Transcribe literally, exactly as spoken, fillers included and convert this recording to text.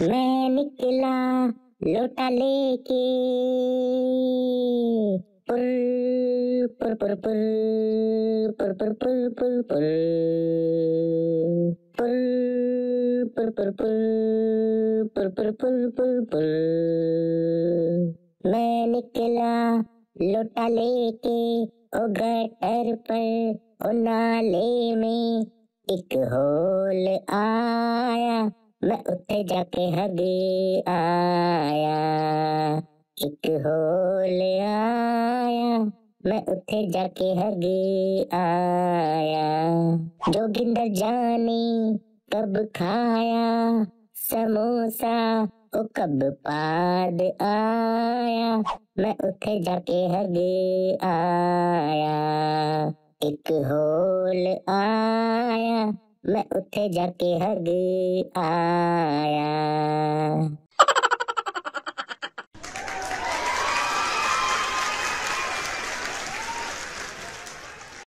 मैं निकला लोटा लेके, पुर पुर पुर पुर पुर पुर पुर पुर पुर पुर पुर पुर पुर पुर पुर। मैं निकला लोटा लेके, ओ गटर पर ओ नाले में एक होल आया, मैं उठे जाके हग आया। एक होल आया, मैं उठे जाके हग आया। जो गिंदर जाने कब खाया, समोसा ओ कब पाद आया, मैं उठे जाके हग आया। एक होल आया, मैं उठे जाके हग आया।